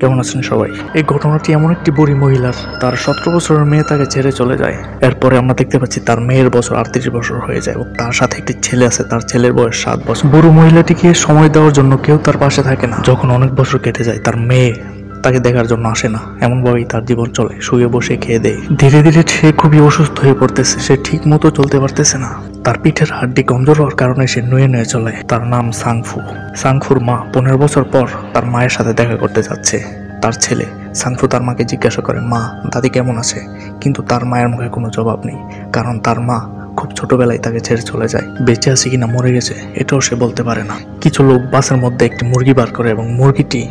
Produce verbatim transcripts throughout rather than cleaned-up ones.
কেমন আছেন সবাই? এই ঘটনাটি এমন একটি বুড়ি মহিলার, তার সতেরো বছরের মেয়ে তাকে ছেড়ে চলে যায়। এরপরে আমরা দেখতে পাচ্ছি তার মেয়ের বয়স আটত্রিশ বছর হয়ে যায়, তার সাথে একটি ছেলে আছে, তার ছেলের বয়স সাত বছর। বুড়ি মহিলাটিকে সময় দেওয়ার জন্য কেউ তার পাশে থাকে না। যখন অনেক বছর কেটে যায়, তার মেয়ে তাকে দেখার জন্য আসে না। এমনভাবেই তার জীবন চলে, শুয়ে বসে খেয়ে দেয়। ধীরে ধীরে সে খুবই অসুস্থ হয়ে পড়তেছে, সে ঠিক মতো চলতে পারতেছে না। তার পিঠের হাড্ডি কমজোর হওয়ার কারণে সে নুয়ে নুয়ে চলে। তার নাম সাংফু। সাংফুর মা পনেরো বছর পর তার মায়ের সাথে দেখা করতে যাচ্ছে তার ছেলে। সাংফু তার মাকে জিজ্ঞাসা করে, মা দাদি কেমন আছে? কিন্তু তার মায়ের মুখে কোনো জবাব নেই, কারণ তার মা খুব ছোটবেলায় তাকে ছেড়ে চলে যায়। বেঁচে আছে কিনা মরে গেছে এটাও সে বলতে পারে না। কিছু লোক বাসের মধ্যে একটি মুরগি বার করে এবং মুরগিটি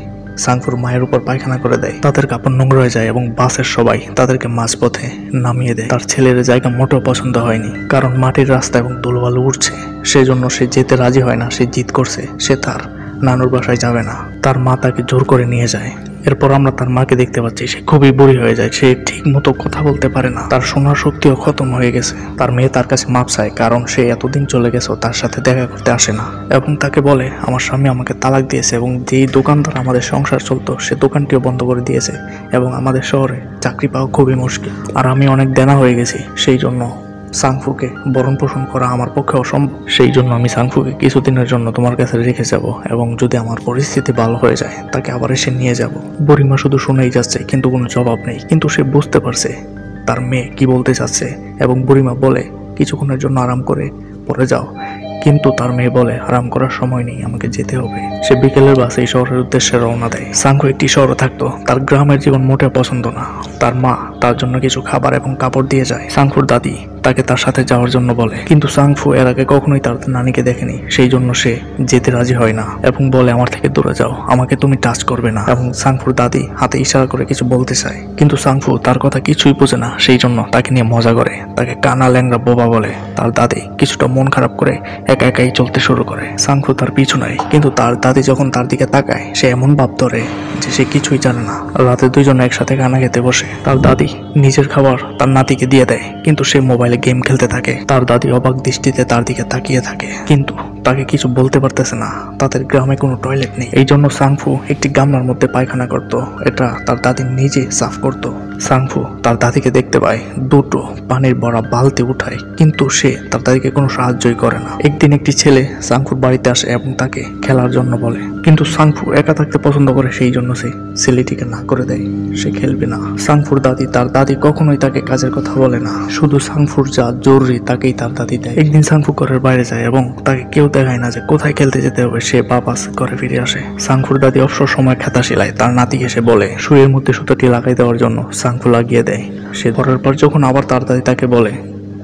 সাংফুর মায়ের উপর পায়খানা করে দেয়। তাদের কাপড় নোংরা হয়ে যায় এবং বাসের সবাই তাদেরকে মাঝপথে নামিয়ে দেয়। তার ছেলের জায়গা মোটেও পছন্দ হয়নি, কারণ মাটির রাস্তা এবং ধুলোবালু উঠছে। সেজন্য সে যেতে রাজি হয় না। সে জিদ করছে সে তার নানুর বাসায় যাবে না। তার মা তাকে জোর করে নিয়ে যায়। এরপর আমরা তার মাকে দেখতে পাচ্ছি সে খুবই বুড়ি হয়ে যায়, সে ঠিক মতো কথা বলতে পারে না, তার শোনার শক্তিও খতম হয়ে গেছে। তার মেয়ে তার কাছে মাপ চায়, কারণ সে এতদিন চলে গেছে, তার সাথে দেখা করতে আসে না, এবং তাকে বলে আমার স্বামী আমাকে তালাক দিয়েছে এবং যেই দোকানদার আমাদের সংসার চলতো সে দোকানটিও বন্ধ করে দিয়েছে, এবং আমাদের শহরে চাকরি পাওয়া খুবই মুশকিল, আর আমি অনেক দেনা হয়ে গেছি। সেই জন্য সাংফুকে বরণ পোষণ করা আমার পক্ষে অসম্ভব। সেই জন্য আমি সাংফুকে কিছুদিনের জন্য তোমার কাছে রেখে যাব, এবং যদি আমার পরিস্থিতি ভালো হয়ে যায় তাকে আবার এসে নিয়ে যাব। বুড়িমা শুধু শুনেই যাচ্ছে, কিন্তু কোনো জবাব নেই। কিন্তু সে বুঝতে পারছে তার মেয়ে কি বলতে চাচ্ছে, এবং বুড়িমা বলে কিছুক্ষণের জন্য আরাম করে পরে যাও। কিন্তু তার মেয়ে বলে আরাম করার সময় নেই, আমাকে যেতে হবে। সে বিকেলের বাসে এই শহরের উদ্দেশ্যে রওনা দেয়। সাংফু একটি শহরে থাকতো, তার গ্রামের জীবন মোটেও পছন্দ না। তার মা তার জন্য কিছু খাবার এবং কাপড় দিয়ে যায়। সাংফুর দাদি তাকে তার সাথে যাওয়ার জন্য বলে, কিন্তু সাংফু এর আগে কখনোই তার নানিকে দেখেনি। সেই জন্য সে যেতে রাজি হয় না এবং বলে আমার থেকে দূরে যাও, আমাকে তুমি টাচ করবে না। এবং সাংফুর দাদি হাতে ইশারা করে কিছু বলতে চায়, কিন্তু সাংফু তার কথা কিছুই বোঝে না। সেই জন্য তাকে নিয়ে মজা করে, তাকে কানা ল্যাংরা বোবা বলে। তার দাদি কিছুটা মন খারাপ করে একা একাই চলতে শুরু করে। সাংফু তার পিছু নেয়, কিন্তু তার দাদি যখন তার দিকে তাকায় সে এমন ভাব ধরে যে সে কিছুই জানে না। রাতে দুইজন একসাথে খানা খেতে বসে। তার দাদি নিজের খাবার তার নাতিকে দিয়ে দেয়, কিন্তু সে মোবাইলে গেম খেলতে থাকে। তার দাদি অবাক দৃষ্টিতে তার দিকে তাকিয়ে থাকে, কিন্তু তাকে কিছু বলতে পারতেছে না। তাদের গ্রামে কোনো টয়লেট নেই, এই জন্য সাংফু একটি গামলার মধ্যে পায়খানা করত, এটা তার দাদি নিজে সাফ করত। সাংফু তার দাদিকে দেখতে পায়, দুটো পানির বড়া বালতি উঠায়, কিন্তু সে তার দাদিকে কোনো সাহায্যই করে না। একদিন একটি ছেলে সাংফুর বাড়িতে আসে এবং তাকে খেলার জন্য বলে, কিন্তু সাংফু একা থাকতে পছন্দ করে। সেই জন্য সে ছেলেটিকে না করে দেয়, সে খেলবে না। সাংফুর দাদি তার দাদি কখনোই তাকে কাজের কথা বলে না, শুধু সাংফুর যা জরুরি তাকেই তার দাদি দেয়। একদিন সাংফু ঘরের বাইরে যায় এবং তাকে কেউ দেখায় না যে কোথায় খেলতে যেতে হবে। সে বাপাস ঘরে ফিরে আসে। সাংফুর দাদি অবসর সময় খাতা সেলাই তার নাতিকে সে বলে শুয়ের মধ্যে সুতাটি লাগাই দেওয়ার জন্য। সাংফু লাগিয়ে দেয়। সে ঘরের পর যখন আবার তার দাদি তাকে বলে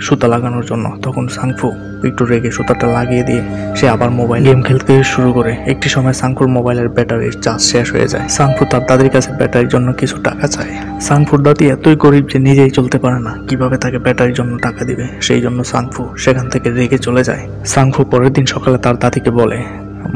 সুতা লাগানোর জন্য, তখন সাংফু একটু রেগে সুতাটা লাগিয়ে দিয়ে সে আবার মোবাইল গেম খেলতে শুরু করে। একটি সময় সাংফুর মোবাইলের ব্যাটারির চার্জ শেষ হয়ে যায়। সাংফু তার দাদির কাছে ব্যাটারির জন্য কিছু টাকা চায়। সাংফুর দাদি এতই গরিব যে নিজেই চলতে পারে না, কিভাবে তাকে ব্যাটারির জন্য টাকা দিবে। সেই জন্য সাংফু সেখান থেকে রেগে চলে যায়। সাংফু পরের দিন সকালে তার দাদিকে বলে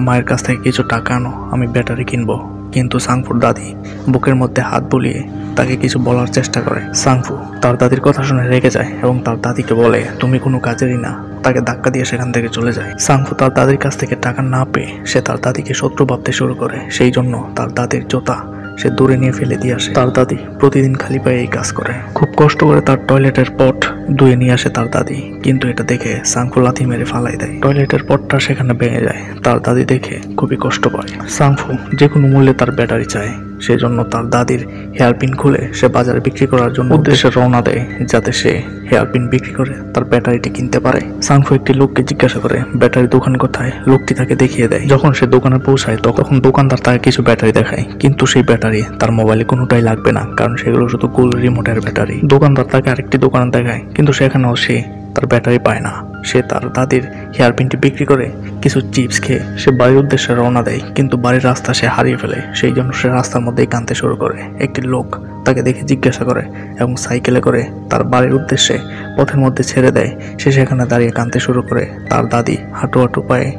মায়ের কাছ থেকে কিছু টাকা আনো, আমি ব্যাটারি কিনবো। কিন্তু সাংফুর দাদি বুকের মধ্যে হাত বুলিয়ে তাকে কিছু বলার চেষ্টা করে। সাংফু তার দাদির কথা শুনে রেগে যায় এবং তার দাদিকে বলে তুমি কোনো কাজেরই না, তাকে ধাক্কা দিয়ে সেখান থেকে চলে যায়। সাংফু তার দাদির কাছ থেকে টাকা না পেয়ে সে তার দাদিকে শত্রু ভাবতে শুরু করে। সেই জন্য তার দাদির জোতা সে দূরে নিয়ে ফেলে দিয়ে আসে। তার দাদি প্রতিদিন খালি পায়ে এই কাজ করে। খুব কষ্ট করে তার টয়লেটের পট ধুয়ে নিয়ে আসে তার দাদি, কিন্তু এটা দেখে সাংফু লাথি মেরে ফালাই দেয়। টয়লেটের পটটা সেখানে ভেঙে যায়। তার দাদি দেখে খুবই কষ্ট পায়। সাংফু যে কোনো মূল্যে তার ব্যাটারি চায়, সেজন্য তার দাদির হেয়ারপিন খুলে সে বাজারে বিক্রি করার জন্য উদ্দেশ্যে রওনা দেয়, যাতে সে হেয়ারপিন বিক্রি করে তার ব্যাটারিটি কিনতে পারে। সাংফু একটি লোককে জিজ্ঞাসা করে ব্যাটারি দোকান কোথায়। লোকটি তাকে দেখিয়ে দেয়। যখন সে দোকানে পৌঁছায় তখন দোকানদার তাকে কিছু ব্যাটারি দেখায়, কিন্তু সেই ব্যাটারি তার মোবাইলে কোনোটাই লাগবে না, কারণ সেগুলো শুধু গোল রিমোটের ব্যাটারি। দোকানদার তাকে আরেকটি দোকানে দেখায়, কিন্তু সেখানেও সে তার ব্যাটারি পায় না। সে তার দাদির হেয়ারপিনটি বিক্রি করে কিছু চিপস খেয়ে সে বাড়ির উদ্দেশ্যে রওনা দেয়, কিন্তু বাড়ির রাস্তা সে হারিয়ে ফেলে। সেই জন্য সে রাস্তার মধ্যেই কাঁদতে শুরু করে। একটি লোক তাকে দেখে জিজ্ঞাসা করে এবং সাইকেলে করে তার বাড়ির উদ্দেশ্যে পথের মধ্যে ছেড়ে দেয়। সে সেখানে দাঁড়িয়ে কাঁদতে শুরু করে। তার দাদি হাঁটু হাঁটু পায়ে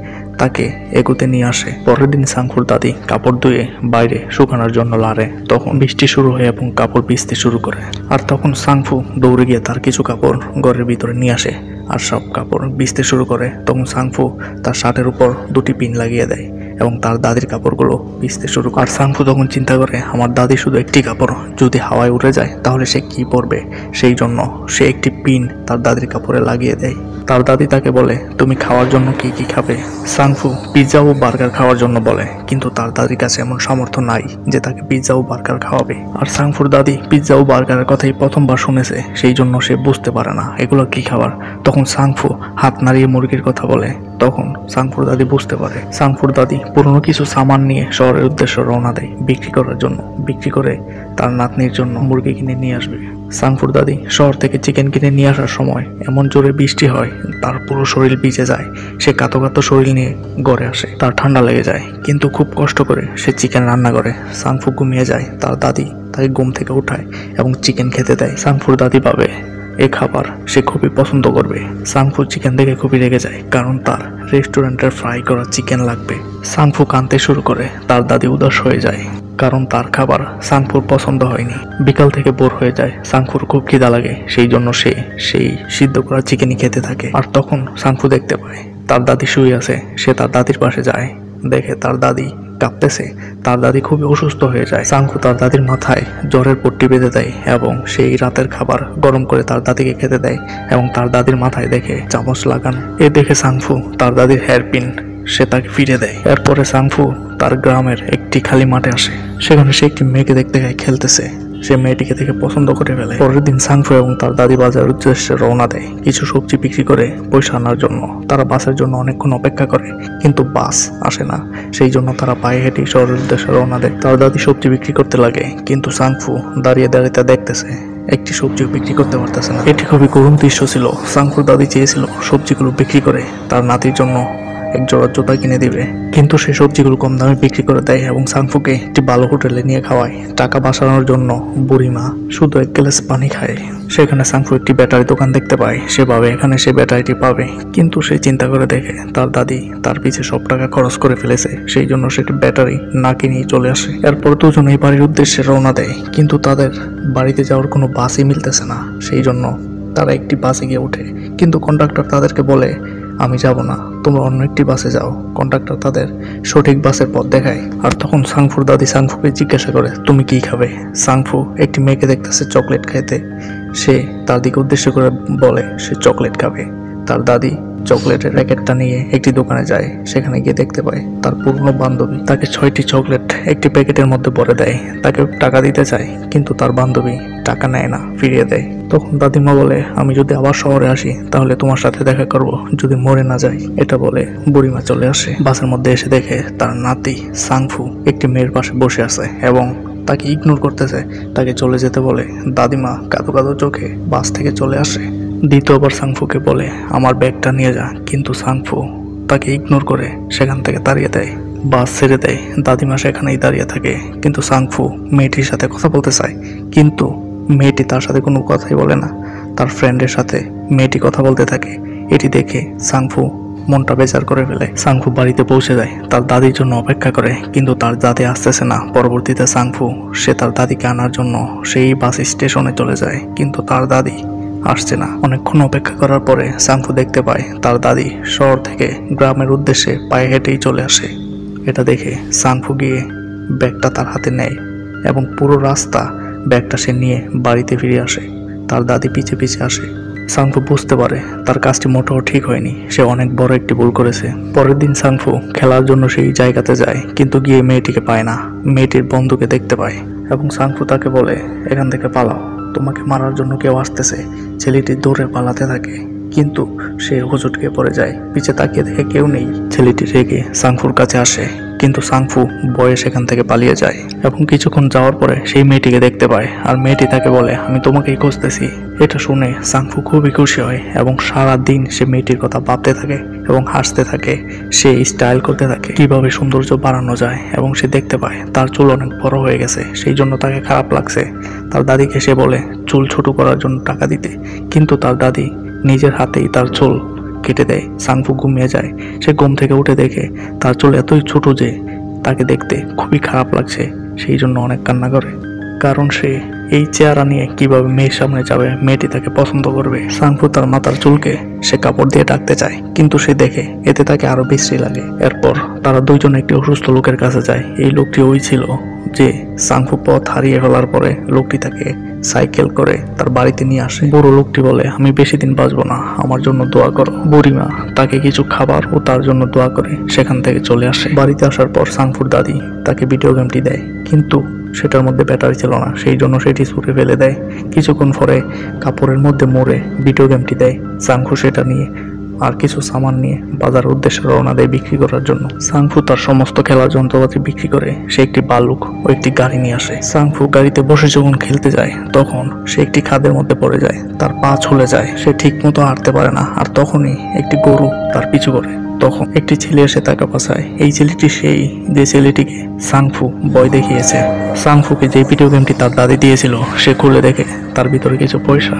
তাকে এগুতে নিয়ে আসে। পরের দিন সাংফুর দাদি কাপড় ধুয়ে বাইরে শুকানোর জন্য লাড়ে, তখন বৃষ্টি শুরু হয় এবং কাপড় ভিজতে শুরু করে। আর তখন সাংফু দৌড়ে গিয়ে তার কিছু কাপড় ঘরের ভিতরে নিয়ে আসে আর সব কাপড় ভিজতে শুরু করে। তখন সাংফু তার শার্টের উপর দুটি পিন লাগিয়ে দেয় এবং তার দাদির কাপড়গুলো ভিজতে শুরু করে। আর সাংফু তখন চিন্তা করে আমার দাদি শুধু একটি কাপড় যদি হাওয়ায় উড়ে যায় তাহলে সে কি পরবে, সেই জন্য সে একটি পিন তার দাদির কাপড়ে লাগিয়ে দেয়। তার দাদি তাকে বলে তুমি খাওয়ার জন্য কি কি খাবে। সাংফু পিৎজা ও বার্গার খাওয়ার জন্য বলে কিন্তু তার দাদির কাছে এমন সামর্থ্য নাই যে তাকে পিৎজা ও বার্গার খাওয়াবে। আর সাংফুর দাদি পিৎজা ও বার্গারের কথাই প্রথমবার শুনেছে, সেই জন্য সে বুঝতে পারে না এগুলো কি খাবার। তখন সাংফু হাত নাড়িয়ে মুরগির কথা বলে, তখন সাংফুর দাদি বুঝতে পারে। সাংফুর দাদি পুরনো কিছু সামান নিয়ে শহরের উদ্দেশ্যে রওনা দেয় বিক্রি করার জন্য, বিক্রি করে তার নাতনির জন্য মুরগি কিনে নিয়ে আসবে। সাংফুর দাদি শহর থেকে চিকেন কিনে নিয়ে আসার সময় এমন জোরে বৃষ্টি হয় তার পুরো শরীর ভিজে যায়। সে কাতো কাতো শরীর নিয়ে ঘরে আসে, তার ঠান্ডা লেগে যায় কিন্তু খুব কষ্ট করে সে চিকেন রান্না করে। সাংফু ঘুমিয়ে যায়, তার দাদি তাকে ঘুম থেকে উঠায় এবং চিকেন খেতে দেয়। সাংফুর দাদি ভাবে এ খাবার সে খুবই পছন্দ করবে। সাংফু চিকেন দেখে খুবই রেগে যায় কারণ তার রেস্টুরেন্টের ফ্রাই করা চিকেন লাগবে। সাংফু কাঁদতে শুরু করে, তার দাদি উদাস হয়ে যায় কারণ তার খাবার সাংফুর পছন্দ হয়নি। বিকাল থেকে ভোর হয়ে যায়, সাংফুর খুব খিদা লাগে সেই জন্য সে সেই সিদ্ধ করা চিকেনই খেতে থাকে। আর তখন সাংফু দেখতে পায় তার দাদি শুয়ে আছে। সে তার দাদির পাশে যায়, দেখে তার দাদি কাঁপতেছে, তার দাদি খুবই অসুস্থ হয়ে যায়। সাংফু তার দাদির মাথায় জ্বরের পট্টি বেঁধে দেয় এবং সেই রাতের খাবার গরম করে তার দাদিকে খেতে দেয় এবং তার দাদির মাথায় দেখে চামচ লাগান। এ দেখে সাংফু তার দাদির হেয়ারপিন সে তাকে ফিরে দেয়। এরপরে সাংফু তার গ্রামের একটি খালি মাঠে আসে, সেখানে সে একটি মেয়েকে দেখতে যায় খেলতেছে। সে মেয়েটিকে দেখে পছন্দ করে ফেলে। পরের দিন সাংফু এবং তার দাদি বাজারের উদ্দেশ্যে রওনা দেয় কিছু সবজি বিক্রি করে পয়সা আনার জন্য। তারা বাসের জন্য অনেকক্ষণ অপেক্ষা করে কিন্তু বাস আসে না, সেই জন্য তারা পায়ে হেঁটে শহরের উদ্দেশ্যে রওনা দেয়। তার দাদি সবজি বিক্রি করতে লাগে কিন্তু সাংফু দাঁড়িয়ে দাঁড়িয়ে তা দেখতেছে, একটি সবজিও বিক্রি করতে পারতেছে না। এটি খুবই করুণ দৃশ্য ছিল। সাংফুর দাদি চেয়েছিল সবজিগুলো বিক্রি করে তার নাতির জন্য এক জোড়া জুতা কিনে দিবে কিন্তু সে সবজিগুলো কম দামে বিক্রি করে দেয় এবং সাংফুকে একটি ভালো হোটেলে নিয়ে খাওয়ায়। টাকা বাঁচানোর জন্য বুড়িমা শুধু এক গ্লাস পানি খায়। সেখানে সাংফু একটি ব্যাটারি দোকান দেখতে পায়, সে ভাবে এখানে সে ব্যাটারিটি পাবে কিন্তু সে চিন্তা করে দেখে তার দাদি তার পিছে সব টাকা খরচ করে ফেলেছে, সেই জন্য সে একটি ব্যাটারি না কিনেই চলে আসে। এরপর দুজন এই বাড়ির উদ্দেশ্যে রওনা দেয় কিন্তু তাদের বাড়িতে যাওয়ার কোনো বাসই মিলতেছে না, সেই জন্য তারা একটি বাসে গিয়ে ওঠে কিন্তু কন্ডাক্টর তাদেরকে বলে আমি যাব না, তোমরা অন্য একটি বাসে যাও। কন্ডাক্টর তাদের সঠিক বাসের পথ দেখায়। আর তখন সাংফুর দাদি সাংফুকে জিজ্ঞাসা করে তুমি কি খাবে। সাংফু একটি মেয়েকে দেখতেছে চকলেট খাইতে, সে তার দিকে উদ্দেশ্য করে বলে সে চকলেট খাবে। তার দাদি চকলেটের প্যাকেটটা নিয়ে একটি দোকানে যায়, সেখানে গিয়ে দেখতে পায় তার পুরনো বান্ধবী তাকে ছয়টি চকলেট একটি প্যাকেটের মধ্যে ভরে দেয়। তাকে টাকা দিতে চায় কিন্তু তার বান্ধবী টাকা নেয় না, ফিরিয়ে দেয়। তখন দাদিমা বলে আমি যদি আবার শহরে আসি তাহলে তোমার সাথে দেখা করব যদি মরে না যাই, এটা বলে বুড়িমা চলে আসে। বাসের মধ্যে এসে দেখে তার নাতি সাংফু একটি মেয়ের পাশে বসে আছে এবং তাকে ইগনোর করতেছে, তাকে চলে যেতে বলে। দাদিমা কাঁদো কাঁদো চোখে বাস থেকে চলে আসে। দ্বিতীয়বার সাংফুকে বলে আমার ব্যাগটা নিয়ে যা কিন্তু সাংফু তাকে ইগনোর করে সেখান থেকে তাড়িয়ে দেয়, বাস ছেড়ে দেয়। দাদিমা সেখানেই দাঁড়িয়ে থাকে কিন্তু সাংফু মেয়েটির সাথে কথা বলতে চায় কিন্তু মেয়েটি তার সাথে কোনো কথাই বলে না, তার ফ্রেন্ডের সাথে মেয়েটি কথা বলতে থাকে। এটি দেখে সাংফু মনটা বেজার করে ফেলে। সাংফু বাড়িতে পৌঁছে যায়, তার দাদির জন্য অপেক্ষা করে কিন্তু তার দাদি আসতেছে না। পরবর্তীতে সাংফু সে তার দাদিকে আনার জন্য সেই বাস স্টেশনে চলে যায় কিন্তু তার দাদি আসছে না। অনেকক্ষণ অপেক্ষা করার পরে সাংফু দেখতে পায় তার দাদি শহর থেকে গ্রামের উদ্দেশ্যে পায়ে হেঁটেই চলে আসে। এটা দেখে সাংফু গিয়ে ব্যাগটা তার হাতে নেয় এবং পুরো রাস্তা ব্যাগটা সে নিয়ে বাড়িতে ফিরে আসে। তার দাদি পিছে পিছে আসে। সাংফু বুঝতে পারে তার কাজটি মোটেও ঠিক হয়নি, সে অনেক বড় একটি ভুল করেছে। পরের দিন সাংফু খেলার জন্য সেই জায়গাতে যায় কিন্তু গিয়ে মেয়েটিকে পায় না, মেয়েটির বন্ধুকে দেখতে পায় এবং সাংফু তাকে বলে এখান থেকে পালাও, তোমাকে মারার জন্য কেউ আসতেছে। ছেলেটি দৌড়ে পালাতে থাকে কিন্তু সে হোঁচটকে পড়ে যায়, পিছে তাকিয়ে দেখে কেউ নেই। ছেলেটি রেগে সাংফুর কাছে আসে কিন্তু সাংফু ভয়ে সেখান থেকে পালিয়ে যায় এবং কিছুক্ষণ যাওয়ার পরে সেই মেয়েটিকে দেখতে পায় আর মেয়েটি তাকে বলে আমি তোমাকেই খুঁজতেছি। এটা শুনে সাংফু খুবই খুশি হয় এবং সারা দিন সে মেয়েটির কথা ভাবতে থাকে এবং হাসতে থাকে, সে স্টাইল করতে থাকে কিভাবে সৌন্দর্য বাড়ানো যায় এবং সে দেখতে পায় তার চুল অনেক বড় হয়ে গেছে, সেই জন্য তাকে খারাপ লাগছে। তার দাদিকে সে বলে চুল ছোট করার জন্য টাকা দিতে কিন্তু তার দাদি নিজের হাতেই তার চুল কেটে দেয়। সাংফু ঘুমিয়ে যায়, সে ঘুম থেকে উঠে দেখে তার চুল এতই ছোট যে তাকে দেখতে খুবই খারাপ লাগছে, সেই জন্য অনেক কান্না করে কারণ সে এই চেহারা নিয়ে কিভাবে মেয়ের সামনে যাবে? মেয়েটি তাকে পছন্দ করবে। সানফু তার মাথার চুলকে সে কাপড় দিয়ে ঢাকতে চায়, কিন্তু সে দেখে এতে তাকে আরো বেশি লাগে। এরপর তারা দুইজন একটি অসুস্থ লোকের কাছে যায়। এই লোকটি ওই ছিল যে সানফু পথ হারিয়ে ফেলার পরে লোকটি তাকে সাইকেল করে তার বাড়িতে নিয়ে আসে। বুড়ো লোকটি বলে, আমি বেশি দিন বাঁচবো না, আমার জন্য দোয়া করো। বুড়িমা তাকে কিছু খাবার ও তার জন্য দোয়া করে সেখান থেকে চলে আসে। বাড়িতে আসার পর সানফুর দাদি তাকে ভিডিও গেমটি দেয়, কিন্তু সেটার মধ্যে ব্যাটারি ছিল না, সেই জন্য সেটি ছুঁড়ে ফেলে দেয়। কিছুক্ষণ পরে কাপড়ের মধ্যে মুড়ে ভিডিও গেমটি দেয়। সানফু সেটা নিয়ে আর কিছু সামান নিয়ে বাজার উদ্দেশ্যে রওনা দেয় বিক্রি করার জন্য। সানফু তার সমস্ত খেলা যন্ত্রপাতি বিক্রি করে সে একটি বালুক ও একটি গাড়ি নিয়ে আসে। সানফু গাড়িতে বসে যখন খেলতে যায় তখন সে একটি খাদের মধ্যে পড়ে যায়, তার পা ছুলে যায়, সে ঠিক মতো হাঁটতে পারে না। আর তখনই একটি গরু তার পিছু করে। তখন একটি ছেলে এসে তাকে বাঁচায়। এই ছেলেটি সেই যে ছেলেটিকে সানফু ভয় দেখিয়েছে। সানফুকে যে ভিডিও গেমটি তার দাদি দিয়েছিল সে খুলে দেখে তার ভিতরে কিছু পয়সা,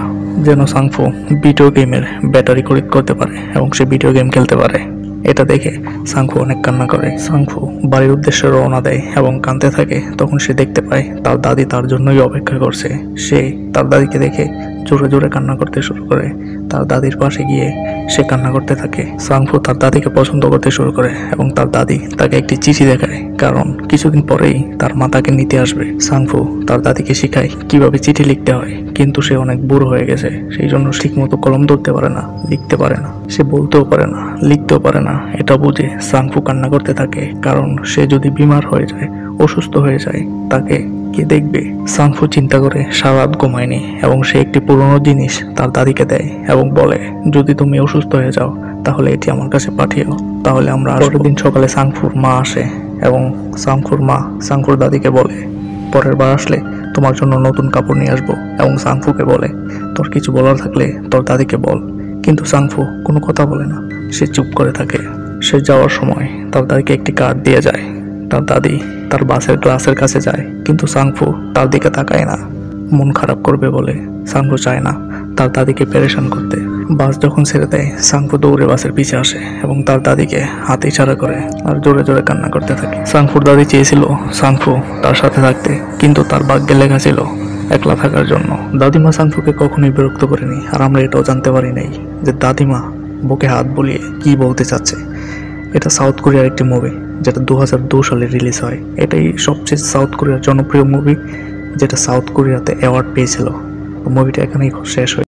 যেন সানফু ভিডিও গেমের ব্যাটারি কালেক্ট করতে পারে এবং সে ভিডিও গেম খেলতে পারে। এটা দেখে সানফু অনেক কান্না করে। সানফু বাড়ির উদ্দেশ্যে রওনা দেয় এবং কাঁদতে থাকে। তখন সে দেখতে পায় তার দাদি তার জন্যই অপেক্ষা করছে। সে তার দাদিকে দেখে জোরে জোরে কান্না করতে শুরু করে। তার দাদির পাশে গিয়ে সে কান্না করতে থাকে। সানফু তার দাদিকে পছন্দ করতে শুরু করে এবং তার দাদি তাকে একটি চিঠি দেখায়, কারণ কিছুদিন পরেই তার মা তাকে নিতে আসবে। সানফু তার দাদিকে শেখায় কিভাবে চিঠি লিখতে হয়, কিন্তু সে অনেক বুড়ো হয়ে গেছে, সেই জন্য ঠিক মতো কলম ধরতে পারে না, লিখতে পারে না, সে বলতেও পারে না, লিখতেও পারে না। এটা বুঝে সানফু কান্না করতে থাকে, কারণ সে যদি বিমার হয়ে যায়, অসুস্থ হয়ে যায়, তাকে কে দেখবে? সানফু চিন্তা করে সারা রাত ঘুমায়নি এবং সে একটি পুরনো জিনিস তার দাদিকে দেয় এবং বলে, যদি তুমি অসুস্থ হয়ে যাও তাহলে এটি আমার কাছে পাঠিও, তাহলে আমরা। পরের দিন সকালে সানফুর মা আসে এবং সানফুর মা সানফুর দাদিকে বলে, পরের বার আসলে তোমার জন্য নতুন কাপড় নিয়ে আসবো। এবং সানফুকে বলে, তোর কিছু বলার থাকলে তোর দাদিকে বল। কিন্তু সানফু কোনো কথা বলে না, সে চুপ করে থাকে। সে যাওয়ার সময় তার দাদিকে একটি কার্ড দিয়ে যায়। তার দাদি তার বাসের গ্লাসের কাছে যায়, কিন্তু সানফু তার দিকে তাকায় না, মন খারাপ করবে বলে। সানফু চায় না তার দাদিকে পেরেশান করতে। বাস যখন ছেড়ে দেয়, সানফু দৌড়ে বাসের পিছে আসে এবং তার দাদিকে হাত ইশারা করে আর জোরে জোরে কান্না করতে থাকে। সানফুর দাদি চেয়েছিল সানফু তার সাথে থাকতে, কিন্তু তার ভাগ্যে লেখা ছিল একলা থাকার জন্য। দাদিমা সানফুকে কখনোই বিরক্ত করেনি, আর আমরা এটাও জানতে পারি নাই যে দাদিমা বুকে হাত বুলিয়ে কি বলতে চাচ্ছে। এটা সাউথ কোরিয়ার একটি মুভি যেটা দু হাজার দু সালে রিলিজ হয়। এটাই সবচেয়ে সাউথ কোরিয়ার জনপ্রিয় মুভি যেটা সাউথ কোরিয়াতে অ্যাওয়ার্ড পেয়েছিল। মুভিটা এখানেই শেষ হয়েছে।